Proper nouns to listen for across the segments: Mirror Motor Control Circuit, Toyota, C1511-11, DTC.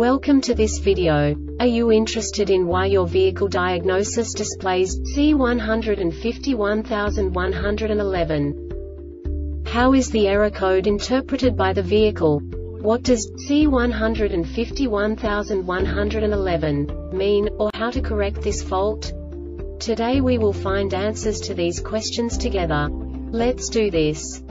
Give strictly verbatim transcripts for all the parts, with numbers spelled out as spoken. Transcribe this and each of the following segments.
Welcome to this video. Are you interested in why your vehicle diagnosis displays C one five one one one one? How is the error code interpreted by the vehicle? What does C one five one one one one mean, or how to correct this fault? Today we will find answers to these questions together. Let's do this.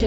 a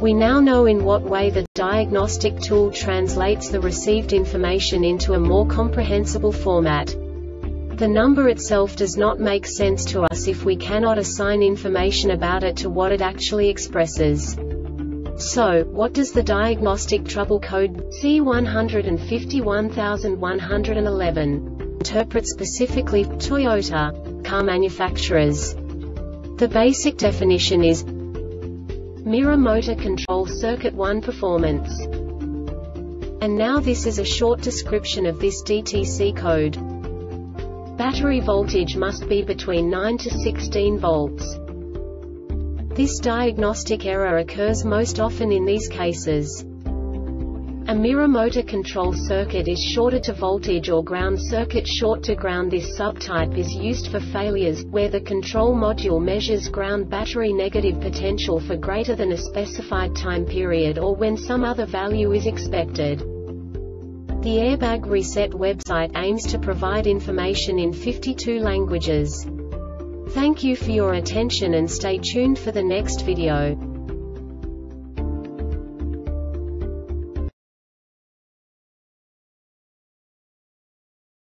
We now know in what way the diagnostic tool translates the received information into a more comprehensible format. The number itself does not make sense to us if we cannot assign information about it to what it actually expresses. So, what does the diagnostic trouble code C one five one one one one interpret specifically for Toyota car manufacturers? The basic definition is Mirror Motor Control Circuit one Performance. And now this is a short description of this D T C code. Battery voltage must be between nine to sixteen volts. This diagnostic error occurs most often in these cases. A mirror motor control circuit is shorted to voltage or ground circuit short to ground. This subtype is used for failures, where the control module measures ground battery negative potential for greater than a specified time period or when some other value is expected. The Airbag Reset website aims to provide information in fifty-two languages. Thank you for your attention and stay tuned for the next video.